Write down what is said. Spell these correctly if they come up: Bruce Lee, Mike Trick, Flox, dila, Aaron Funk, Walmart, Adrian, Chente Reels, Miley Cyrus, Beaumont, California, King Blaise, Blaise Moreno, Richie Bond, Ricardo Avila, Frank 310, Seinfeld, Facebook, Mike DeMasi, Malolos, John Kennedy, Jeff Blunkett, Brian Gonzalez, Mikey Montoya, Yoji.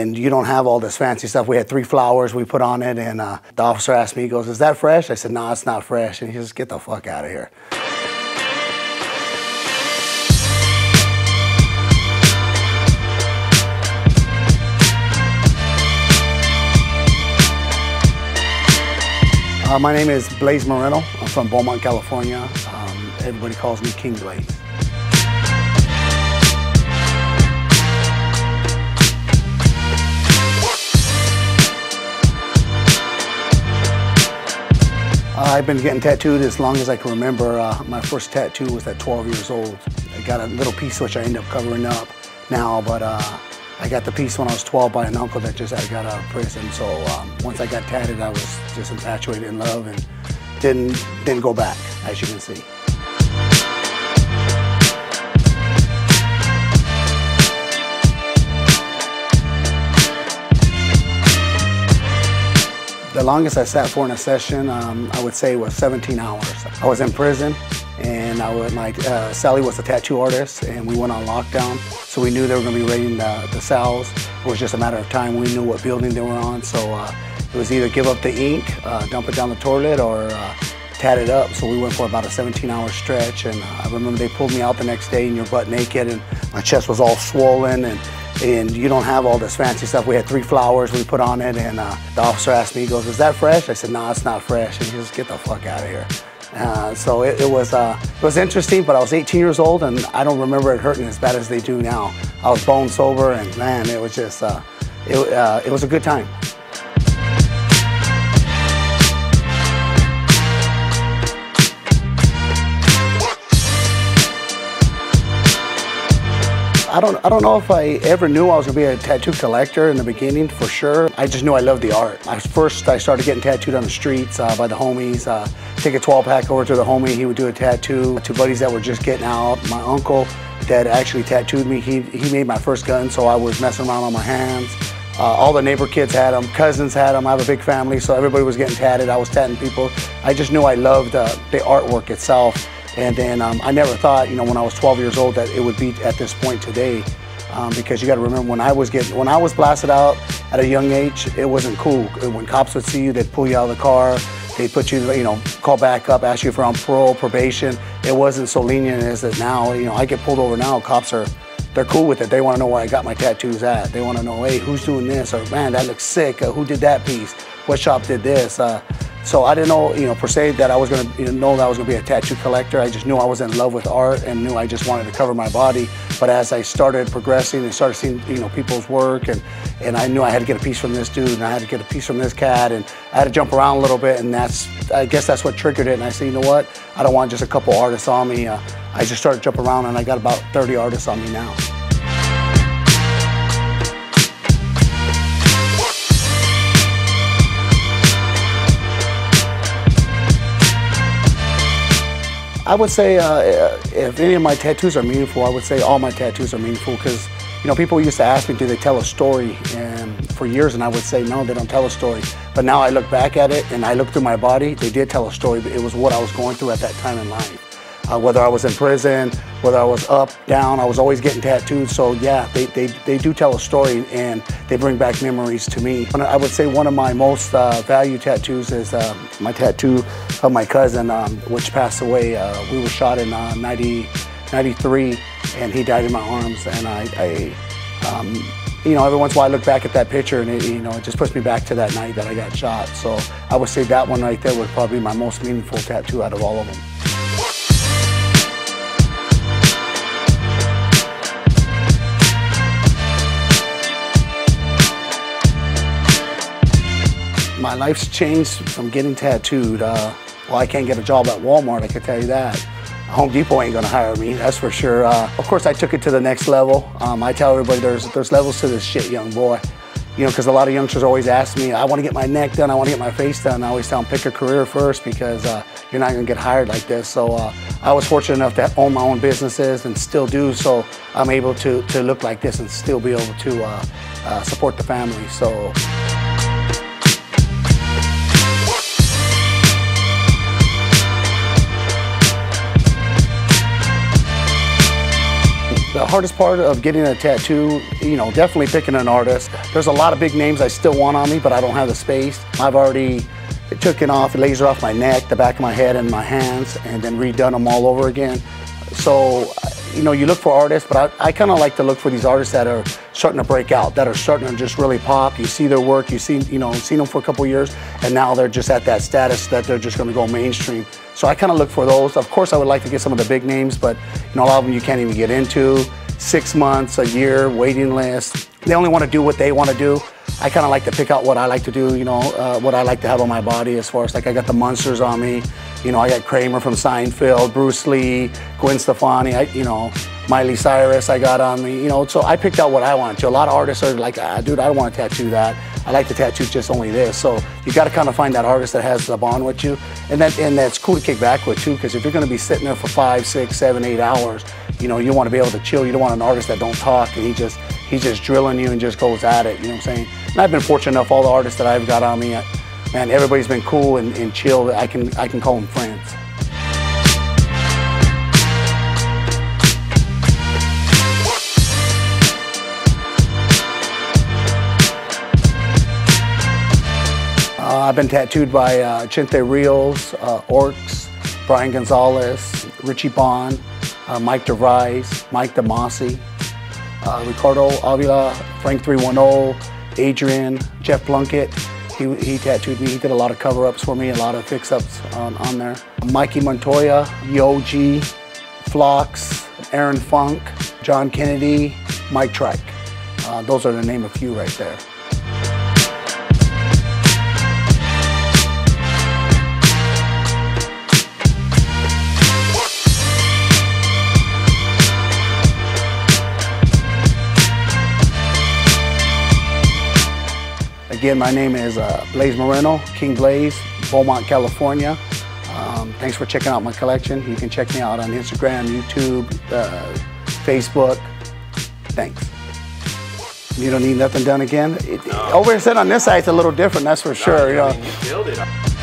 and you don't have all this fancy stuff. We had three flowers we put on it, and the officer asked me, he goes, is that fresh? I said, no, it's not fresh. And he goes, get the fuck out of here. My name is Blaise Moreno. I'm from Beaumont, California. Everybody calls me King Blaise. I've been getting tattooed as long as I can remember. My first tattoo was at 12 years old. I got a little piece which I ended up covering up now, but I got the piece when I was 12 by an uncle that just had got out of prison. So once I got tatted, I was just infatuated in love and didn't go back, as you can see. The longest I sat for in a session, I would say, was 17 hours. I was in prison, and Sally was a tattoo artist, and we went on lockdown, so we knew they were going to be raiding the cells. It was just a matter of time. We knew what building they were on, so it was either give up the ink, dump it down the toilet, or tat it up. So we went for about a 17-hour stretch, and I remember they pulled me out the next day, and you're butt naked, and my chest was all swollen, and you don't have all this fancy stuff. We had three flowers we put on it, and the officer asked me, he goes, is that fresh? I said, no, it's not fresh. And he goes, get the fuck out of here. So it was interesting, but I was 18 years old, and I don't remember it hurting as bad as they do now. I was bone sober, and man, it was just, it was a good time. I don't know if I ever knew I was going to be a tattoo collector in the beginning, for sure. I just knew I loved the art. First, I started getting tattooed on the streets by the homies. Take a 12-pack over to the homie, he would do a tattoo. Two buddies that were just getting out. My uncle that actually tattooed me, he made my first gun, so I was messing around on my hands. All the neighbor kids had them, cousins had them. I have a big family, so everybody was getting tatted. I was tatting people. I just knew I loved the artwork itself. And then I never thought, you know, when I was 12 years old that it would be at this point today, because you got to remember when I was blasted out at a young age, it wasn't cool. When cops would see you, they'd pull you out of the car, they'd put you, you know, call back up, ask you if you're on parole, probation. It wasn't so lenient as it now. You know, I get pulled over now, cops are, they're cool with it. They want to know where I got my tattoos at. They want to know, hey, who's doing this? Or man, that looks sick. Who did that piece? What shop did this? So I didn't know, you know, per se, that I was going to know that I was going to be a tattoo collector. I just knew I was in love with art and knew I just wanted to cover my body. But as I started progressing and started seeing, you know, people's work, and I knew I had to get a piece from this dude, and I had to get a piece from this cat, and I had to jump around a little bit, and I guess that's what triggered it. And I said, you know what? I don't want just a couple artists on me. I just started jumping around, and I got about 30 artists on me now. I would say if any of my tattoos are meaningful, I would say all my tattoos are meaningful, because, you know, people used to ask me, do they tell a story? And for years, and I would say, no, they don't tell a story. But now I look back at it and I look through my body, they did tell a story, but it was what I was going through at that time in life. Whether I was in prison, whether I was up, down, I was always getting tattooed. So yeah, they do tell a story, and they bring back memories to me. And I would say one of my most valued tattoos is my tattoo of my cousin, which passed away. We were shot in 93, and he died in my arms. And I you know, every once in a while I look back at that picture, and it, you know, it just puts me back to that night that I got shot. So I would say that one right there was probably my most meaningful tattoo out of all of them. My life's changed from getting tattooed. Well, I can't get a job at Walmart, I can tell you that. Home Depot ain't gonna hire me, that's for sure. Of course, I took it to the next level. I tell everybody there's levels to this shit, young boy. You know, because a lot of youngsters always ask me, I want to get my neck done, I want to get my face done. I always tell them, pick a career first, because you're not gonna get hired like this. So I was fortunate enough to own my own businesses and still do, so I'm able to look like this and still be able to support the family, so. The hardest part of getting a tattoo, you know, definitely picking an artist. There's a lot of big names I still want on me, but I don't have the space. I've already taken off laser off my neck, the back of my head, and my hands, and then redone them all over again. So, you know, you look for artists, but I kind of like to look for these artists that are starting to break out, that are starting to just really pop. You see their work, you seen them for a couple years, and now they're just at that status that they're just going to go mainstream. So I kind of look for those. Of course, I would like to get some of the big names, but you know, a lot of them you can't even get into. 6 months, a year, waiting list. They only want to do what they want to do. I kind of like to pick out what I like to do, you know, what I like to have on my body as far as, like, I got the monsters on me. You know, I got Kramer from Seinfeld, Bruce Lee, Gwen Stefani, you know, Miley Cyrus I got on me, you know, so I picked out what I wanted to. A lot of artists are like, ah, dude, I don't want to tattoo that. I like to tattoo just only this. So you got to kind of find that artist that has the bond with you. And that's cool to kick back with, too, because if you're going to be sitting there for 5, 6, 7, 8 hours, you know, you want to be able to chill. You don't want an artist that don't talk and he's just drilling you and just goes at it, you know what I'm saying? And I've been fortunate enough, all the artists that I've got on me, man, everybody's been cool and chill. I can call them friends. I've been tattooed by Chente Reels, Orcs, Brian Gonzalez, Richie Bond, Mike DeRice, Mike DeMasi, Ricardo Avila, Frank 310, Adrian, Jeff Blunkett. He tattooed me. He did a lot of cover-ups for me, a lot of fix-ups on there. Mikey Montoya, Yoji, Flox, Aaron Funk, John Kennedy, Mike Trick. Those are the name of few right there. Again, my name is Blaise Moreno, King Blaise, Beaumont, California. Thanks for checking out my collection. You can check me out on Instagram, YouTube, Facebook. Thanks. You don't need nothing done again? No. Over here, said on this side, it's a little different, that's for sure. You know. I mean, you killed it.